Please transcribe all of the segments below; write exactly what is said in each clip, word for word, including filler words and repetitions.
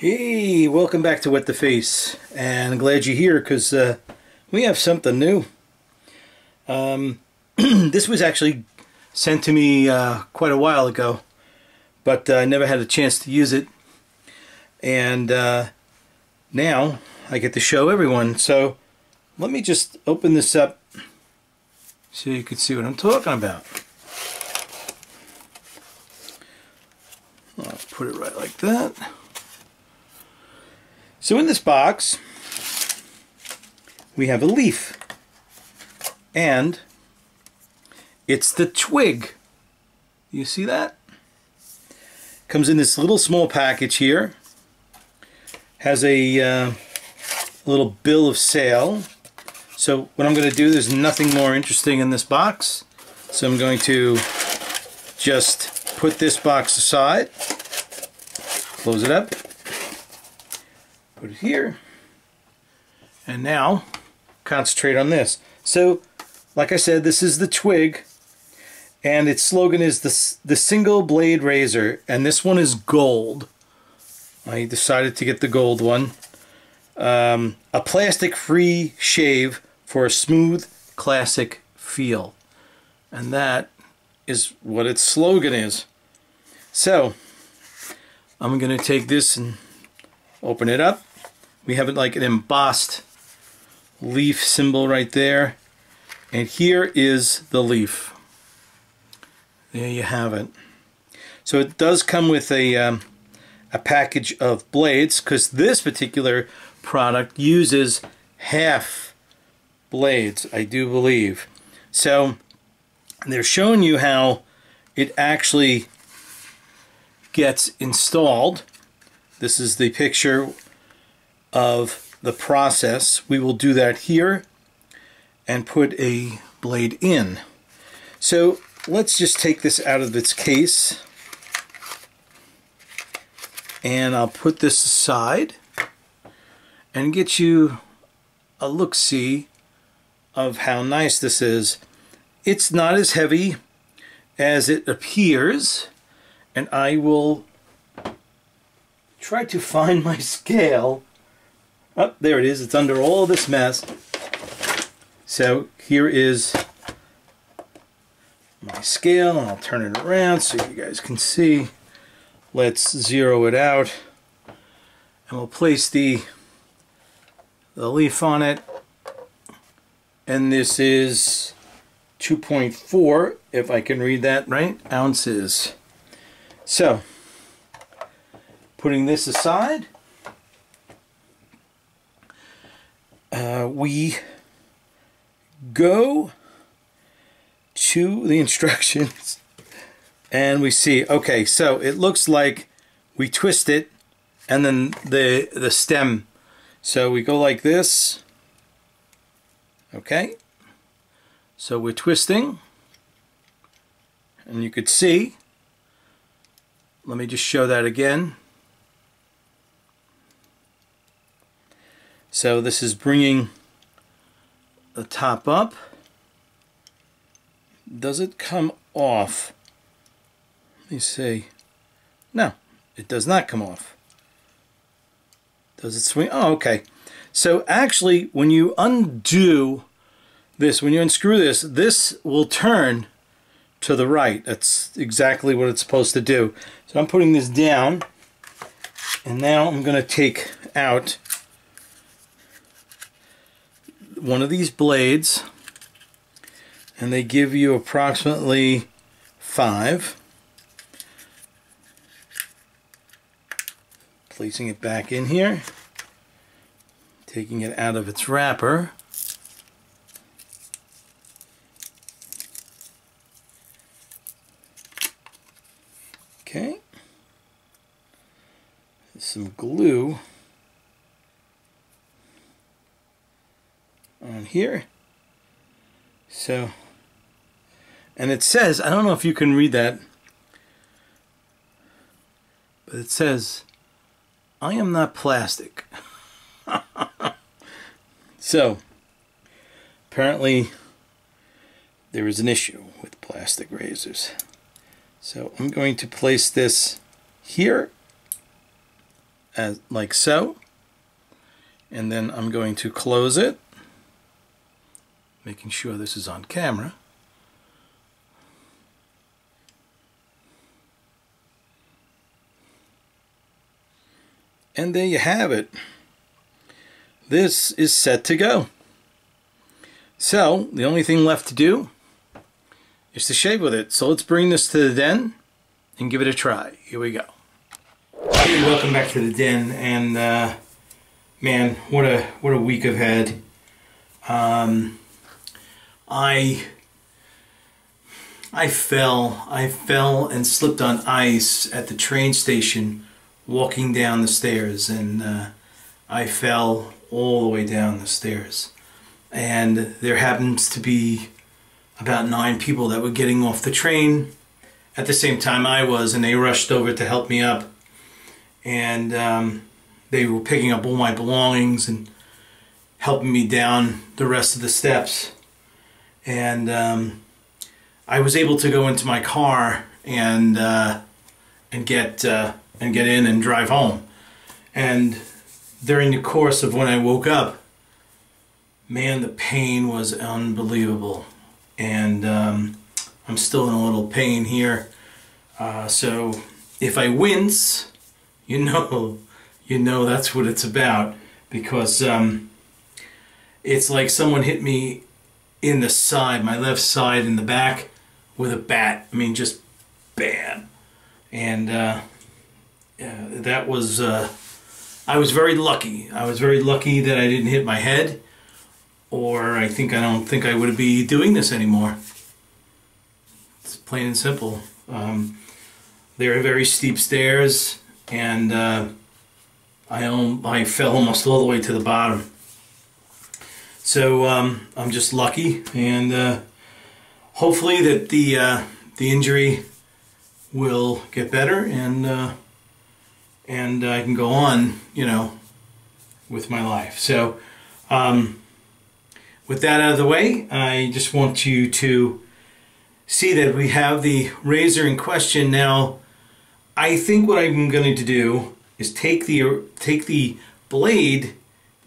Hey, welcome back to Wet the Face, and I'm glad you're here because uh, we have something new. Um, this was actually sent to me uh, quite a while ago, but uh, I never had a chance to use it, and uh, now I get to show everyone. So let me just open this up so you can see what I'm talking about. I'll put it right like that. So in this box, we have a leaf, and it's the twig. You see that? Comes in this little small package here. Has a uh, little bill of sale. So what I'm going to do, there's nothing more interesting in this box. So I'm going to just put this box aside, close it up. Put it here, and now concentrate on this. So, like I said, this is the Twig, and its slogan is the, the single blade razor, and this one is gold. I decided to get the gold one. Um, a plastic-free shave for a smooth, classic feel. And that is what its slogan is. So, I'm going to take this and open it up. We have it like an embossed leaf symbol right there, and here is the leaf. There you have it. So it does come with a, um, a package of blades, because this particular product uses half blades, I do believe. So they're showing you how it actually gets installed. This is the picture of the process. We will do that here and put a blade in. So let's just take this out of its case, and I'll put this aside and get you a look-see of how nice this is. It's not as heavy as it appears, and I will try to find my scale. Oh, there it is. It's under all this mess. So here is my scale, and I'll turn it around so you guys can see. Let's zero it out, and we'll place the the leaf on it, and this is two point four, if I can read that right, ounces. So putting this aside, uh, we go to the instructions, and we see, okay, so it looks like we twist it, and then the, the stem. So we go like this, okay, so we're twisting, and you could see, let me just show that again. So this is bringing the top up. Does it come off? Let me see. No, it does not come off. Does it swing? Oh, okay. So actually, when you undo this, when you unscrew this, this will turn to the right. That's exactly what it's supposed to do. So I'm putting this down, and now I'm going to take out one of these blades, and they give you approximately five. Placing it back in here, taking it out of its wrapper. Okay, some glue on here. So, and it says, I don't know if you can read that, but it says, I am not plastic. So apparently there is an issue with plastic razors. So I'm going to place this here as like so, and then I'm going to close it, making sure this is on camera. And there you have it. This is set to go. So the only thing left to do is to shave with it. So let's bring this to the den and give it a try. Here we go. Hey, welcome back to the den, and uh, man, what a what a week I've had. Um, I I fell, I fell and slipped on ice at the train station, walking down the stairs, and uh, I fell all the way down the stairs. And there happens to be about nine people that were getting off the train at the same time I was, and they rushed over to help me up. And um, they were picking up all my belongings and helping me down the rest of the steps. And um, I was able to go into my car and uh, and get uh, and get in and drive home. And during the course of when I woke up, man, the pain was unbelievable. And um, I'm still in a little pain here. Uh, so if I wince, you know, you know that's what it's about, because um, it's like someone hit me in the side, my left side in the back, with a bat. I mean, just bam. And uh, yeah, that was, uh, I was very lucky. I was very lucky that I didn't hit my head, or I think I don't think I would be doing this anymore. It's plain and simple. Um, there are very steep stairs, and uh, I, I fell almost all the way to the bottom. So um, I'm just lucky, and uh, hopefully that the, uh, the injury will get better, and, uh, and I can go on, you know, with my life. So um, with that out of the way, I just want you to see that we have the razor in question now. I think what I'm going to do is take the take the blade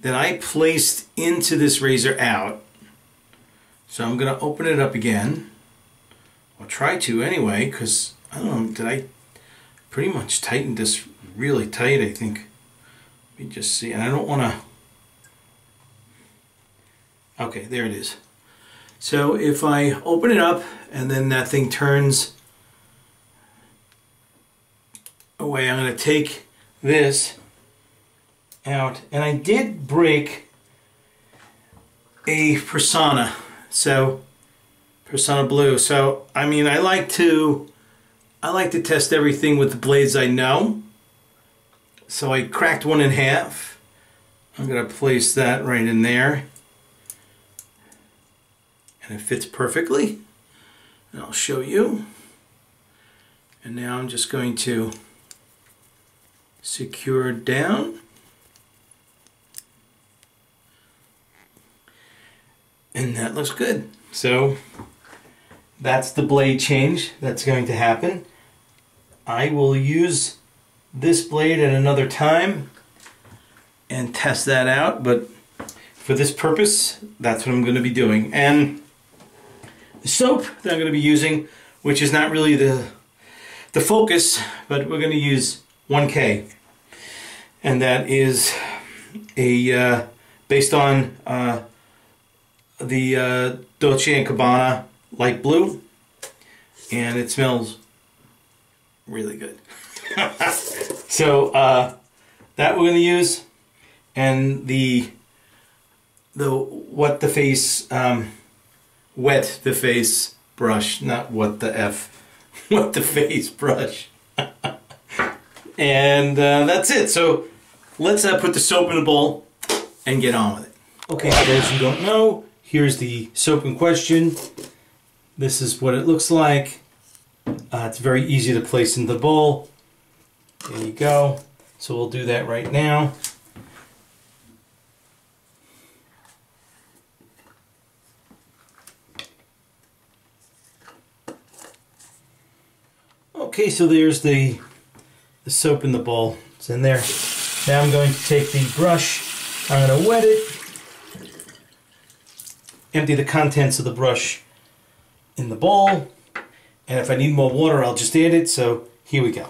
that I placed into this razor out. So I'm going to open it up again. I'll try to anyway, because I don't know, did I pretty much tighten this really tight, I think. Let me just see, and I don't want to... Okay, there it is. So if I open it up and then that thing turns away, I'm going to take this out, and I did break a Persona, so Persona blue. So I mean, I like to I like to test everything with the blades I know. So I cracked one in half. I'm going to place that right in there, and it fits perfectly, and I'll show you. And now I'm just going to secure down, and that looks good. So that's the blade change that's going to happen. I will use this blade at another time and test that out, but for this purpose, that's what I'm going to be doing. And the soap that I'm going to be using, which is not really the the focus, but we're going to use one K, and that is a uh, based on uh, the uh, Dolce and Gabbana light blue, and it smells really good. So uh, that we're going to use, and the the Wet the Face um, Wet the Face brush, not what the F, Wet the Face brush. And uh, that's it. So let's uh, put the soap in a bowl and get on with it. Okay, for those who don't know, here's the soap in question. This is what it looks like. Uh, it's very easy to place in the bowl. There you go. So we'll do that right now. Okay, so there's the The soap in the bowl. It's in there. Now I'm going to take the brush, I'm going to wet it, empty the contents of the brush in the bowl, and if I need more water I'll just add it, so here we go.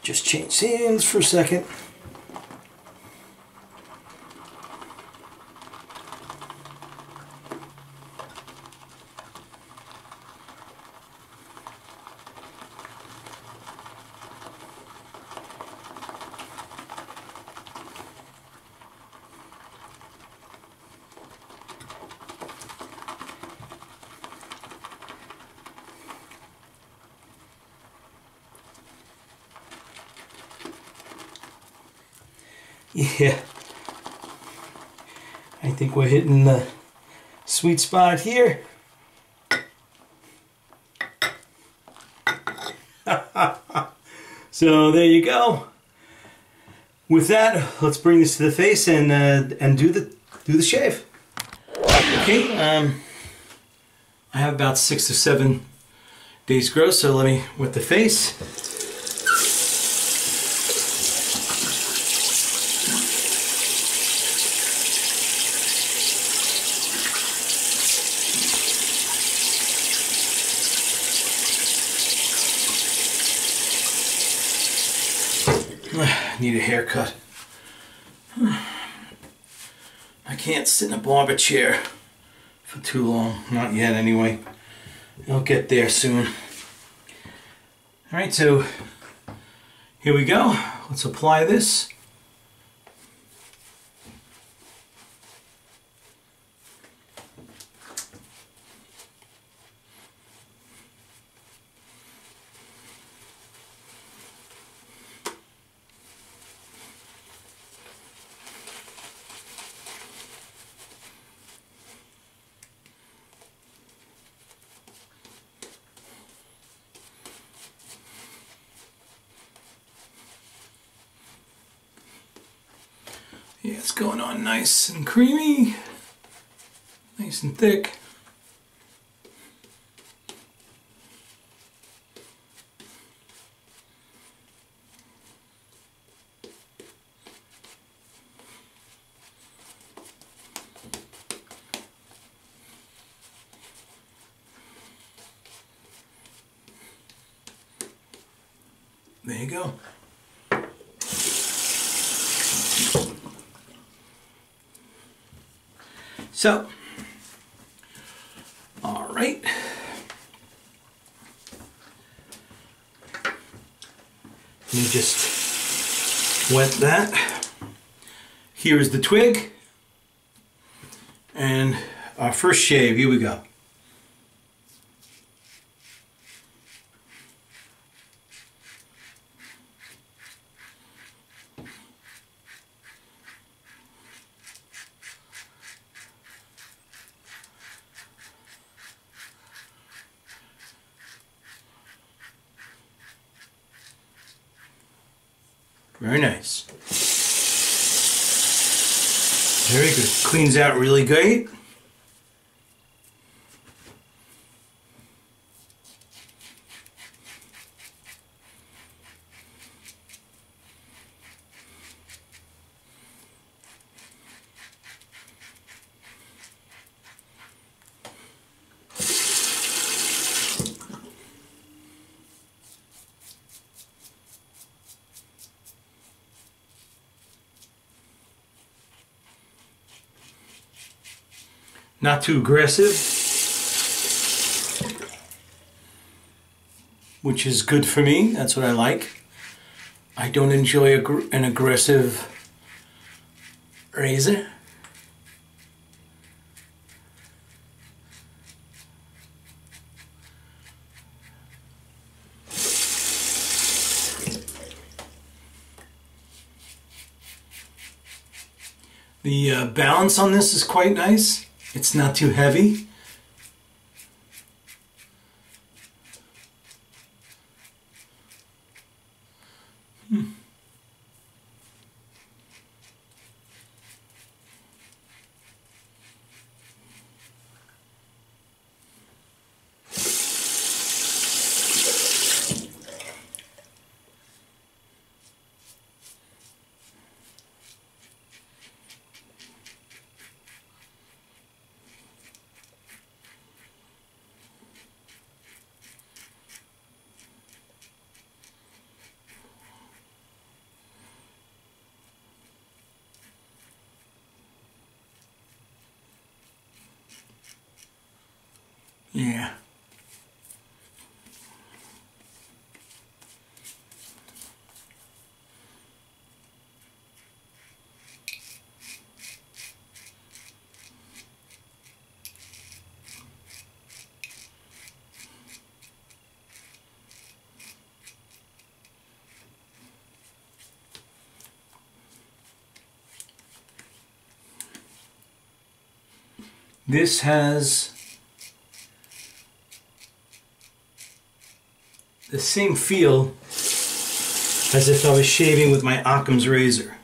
Just change hands for a second. Yeah, I think we're hitting the sweet spot here. So there you go. With that, let's bring this to the face and uh, and do the do the shave. Okay, um, I have about six or seven days gross, so let me wet the face. Need a haircut. I can't sit in a barber chair for too long. Not yet, anyway. I'll get there soon. Alright, so here we go. Let's apply this. Yeah, it's going on nice and creamy, nice and thick. There you go. So, all right, you just wet that. Here is the twig, and our first shave, here we go. Very nice. Very good. Cleans out really great. Not too aggressive, which is good for me. That's what I like. I don't enjoy a, an aggressive razor. The uh, balance on this is quite nice. It's not too heavy. Hmm. Yeah. This has the same feel as if I was shaving with my Occam's razor.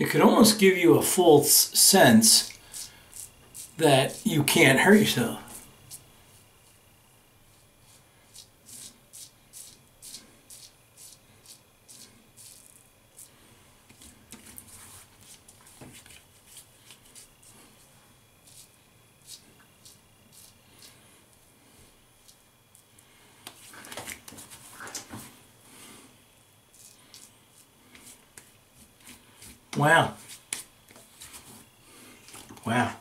It could almost give you a false sense that you can't hurt yourself. Wow. Wow.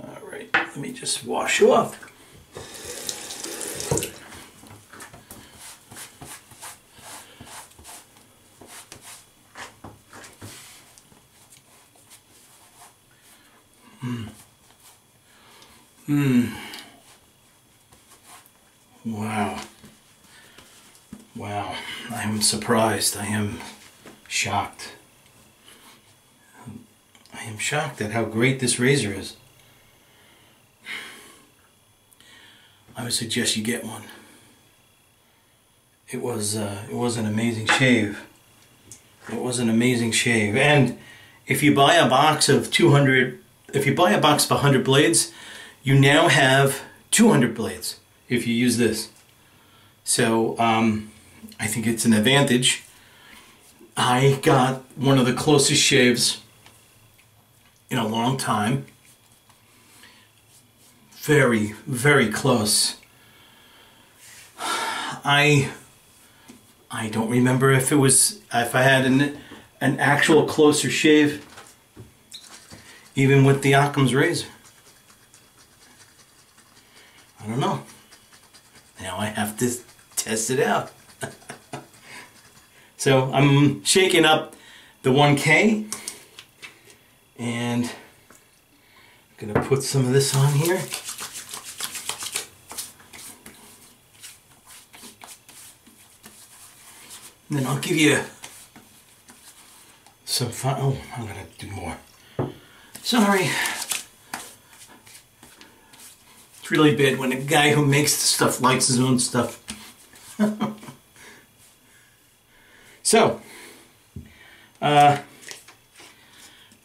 All right, let me just wash you up. Mm. Wow. Wow. I am surprised. I am shocked. I am shocked at how great this razor is. I would suggest you get one. It was, uh, it was an amazing shave. It was an amazing shave. And if you buy a box of two hundred, if you buy a box of one hundred blades, you now have two hundred blades if you use this. So um, I think it's an advantage. I got one of the closest shaves in a long time. Very, very close. I I don't remember if it was if I had an an actual closer shave, even with the Occam's razor. I don't know. Now I have to test it out. So I'm shaking up the one K and I'm gonna put some of this on here. And then I'll give you some fun. Oh, I'm gonna do more. Sorry. Really bad when a guy who makes the stuff likes his own stuff. So, uh,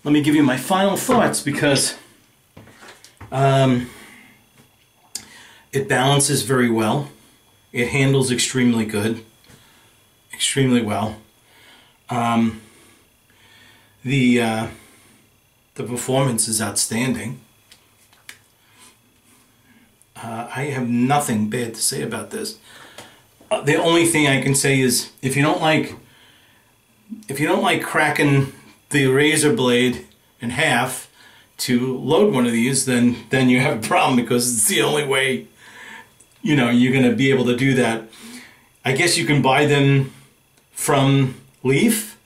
let me give you my final thoughts, because um, it balances very well. It handles extremely good, extremely well. Um, the uh, the performance is outstanding. Uh, I have nothing bad to say about this. Uh, the only thing I can say is, if you don't like, if you don't like cracking the razor blade in half to load one of these, then then you have a problem, because it's the only way, you know, you're going to be able to do that. I guess you can buy them from Leaf,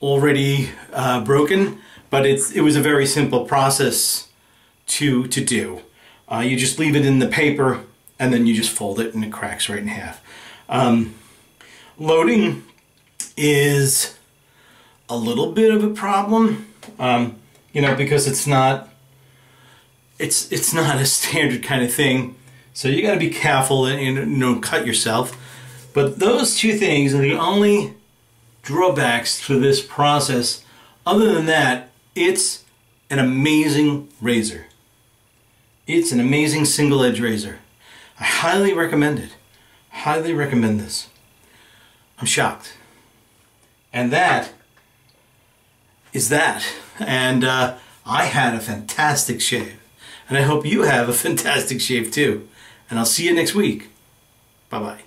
already uh, broken, but it's it was a very simple process to to do. Uh, you just leave it in the paper, and then you just fold it, and it cracks right in half. Um, loading is a little bit of a problem, um, you know, because it's not it's it's not a standard kind of thing. So you got to be careful and, and you know, cut yourself. But those two things are the only drawbacks to this process. Other than that, it's an amazing razor. It's an amazing single edge razor. I highly recommend it. Highly recommend this. I'm shocked. And that is that. And uh, I had a fantastic shave. And I hope you have a fantastic shave too. And I'll see you next week. Bye-bye.